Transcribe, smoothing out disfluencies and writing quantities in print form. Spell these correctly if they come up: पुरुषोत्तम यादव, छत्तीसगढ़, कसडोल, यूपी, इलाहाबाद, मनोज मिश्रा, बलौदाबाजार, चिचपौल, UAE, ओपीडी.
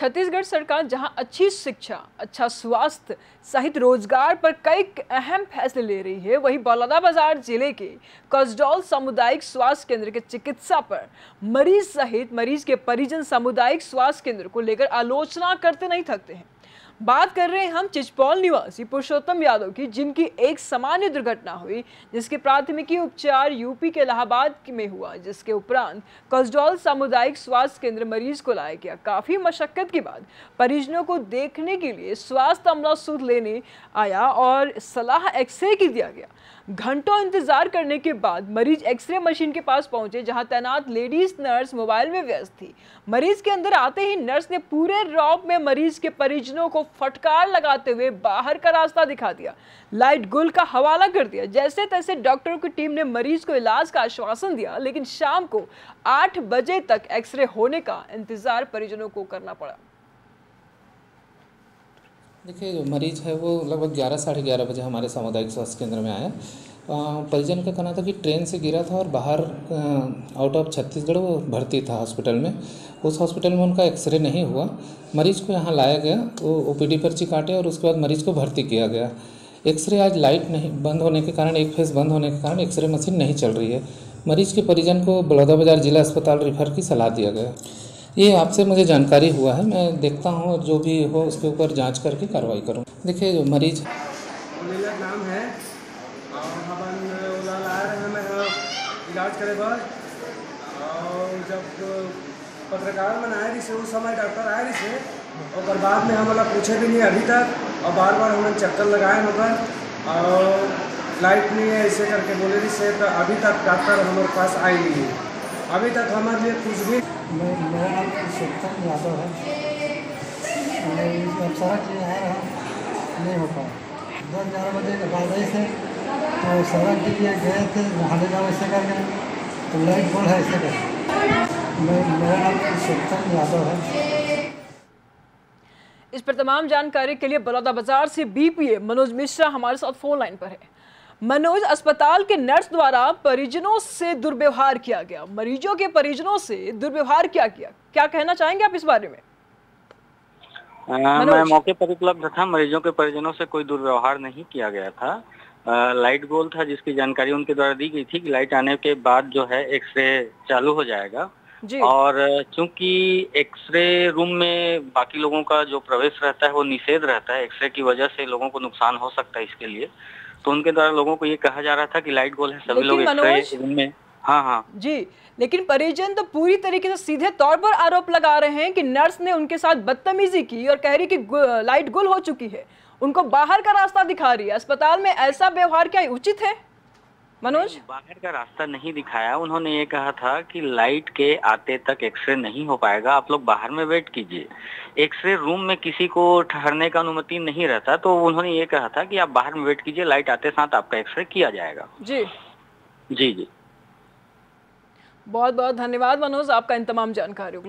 छत्तीसगढ़ सरकार जहां अच्छी शिक्षा, अच्छा स्वास्थ्य सहित रोजगार पर कई अहम फैसले ले रही है, वहीं बलौदाबाजार जिले के कसडोल सामुदायिक स्वास्थ्य केंद्र के चिकित्सा पर मरीज सहित मरीज के परिजन सामुदायिक स्वास्थ्य केंद्र को लेकर आलोचना करते नहीं थकते हैं। बात कर रहे हैं हम चिचपौल निवासी पुरुषोत्तम यादव की, जिनकी एक सामान्य दुर्घटना हुई जिसके प्राथमिकी उपचार यूपी के इलाहाबाद में हुआ, जिसके उपरांत कसडोल सामुदायिक स्वास्थ्य केंद्र मरीज को लाया गया। काफ़ी मशक्कत के बाद परिजनों को देखने के लिए स्वास्थ्य अमला सुध लेने आया और सलाह एक्सरे की दिया गया। घंटों इंतजार करने के बाद मरीज एक्सरे मशीन के पास पहुंचे, जहाँ तैनात लेडीज नर्स मोबाइल में व्यस्त थी। मरीज के अंदर आते ही नर्स ने पूरे रौब में मरीज के परिजनों को फटकार लगाते हुए बाहर का रास्ता दिखा दिया, लाइट गुल का हवाला कर दिया। जैसे तैसे डॉक्टरों की टीम ने मरीज को इलाज का आश्वासन दिया, लेकिन शाम को 8 बजे तक एक्सरे होने का इंतजार परिजनों को करना पड़ा। देखिए, जो मरीज है वो लगभग 11 साढ़े 11 बजे हमारे सामुदायिक स्वास्थ्य केंद्र में आया। परिजन का कहना था कि ट्रेन से गिरा था और बाहर आउट ऑफ छत्तीसगढ़ वो भर्ती था हॉस्पिटल में। उस हॉस्पिटल में उनका एक्सरे नहीं हुआ। मरीज़ को यहाँ लाया गया, वो ओपीडी पर्ची काटे और उसके बाद मरीज़ को भर्ती किया गया। एक्सरे आज लाइट नहीं बंद होने के कारण, एक फेज़ बंद होने के कारण एक्सरे मशीन नहीं चल रही है। मरीज़ के परिजन को बलौदाबाजार जिला अस्पताल रिफर की सलाह दिया गया। ये आपसे मुझे जानकारी हुआ है, मैं देखता हूँ जो भी हो उसके ऊपर जाँच करके कार्रवाई करूँ। देखिए, जो मरीज मेरा नाम है और अपन ओला ला रहे हैं, इलाज करे बस। और जब पत्रकार मन आए रही से उस समय डॉक्टर आए रही से और बाद में हमारा पूछे भी नहीं अभी तक, और बार बार हमने चक्कर लगाए मगर और लाइट नहीं है ऐसे करके बोले रही से, तो अभी तक डॉक्टर हमारे पास आई नहीं है। अभी तक हमारे लिए कुछ भी। मेरा नाम पुरुषोत्तम यादव है, सारा चीज़ आ रहा नहीं हो पाया। 10-11 बजे के बाद ऐसे तो सड़क के लिए गए थे, नहाने जाओ ऐसे करके तो लाइट बोल है ऐसे करके। मेरा नाम पुरुषोत्तम यादव है। इस पर तमाम जानकारी के लिए बलौदाबाजार से बीपीए मनोज मिश्रा हमारे साथ फोन लाइन पर है। मनोज, अस्पताल के नर्स द्वारा परिजनों से दुर्व्यवहार किया गया, मरीजों के परिजनों से दुर्व्यवहार किया गया, क्या कहना चाहेंगे आप इस बारे में? मैं मौके पर उपलब्ध था। मरीजों के परिजनों से कोई दुर्व्यवहार नहीं किया गया था। लाइट गोल था, जिसकी जानकारी उनके द्वारा दी गई थी कि लाइट आने के बाद जो है एक्सरे चालू हो जाएगा। और चूंकि एक्सरे रूम में बाकी लोगों का जो प्रवेश रहता है वो निषेध रहता है, एक्सरे की वजह से लोगों को नुकसान हो सकता है, इसके लिए तो उनके द्वारा लोगों को ये कहा जा रहा था कि लाइट गोल है, सभी लोग एक्सरे रूम में। हाँ हाँ जी, लेकिन परिजन तो पूरी तरीके से सीधे तौर पर आरोप लगा रहे हैं कि नर्स ने उनके साथ बदतमीजी की और कह रही कि लाइट गुल हो चुकी है, उनको बाहर का रास्ता दिखा रही है। अस्पताल में ऐसा व्यवहार क्या उचित है? मनोज, बाहर का रास्ता नहीं दिखाया, उन्होंने ये कहा था कि लाइट के आते तक एक्सरे नहीं हो पाएगा, आप लोग बाहर में वेट कीजिए। एक्सरे रूम में किसी को ठहरने का अनुमति नहीं रहता, तो उन्होंने ये कहा था कि आप बाहर में वेट कीजिए, लाइट आते साथ आपका एक्सरे किया जाएगा। जी जी जी, बहुत बहुत धन्यवाद मनोज आपका इन तमाम जानकारियों के लिए।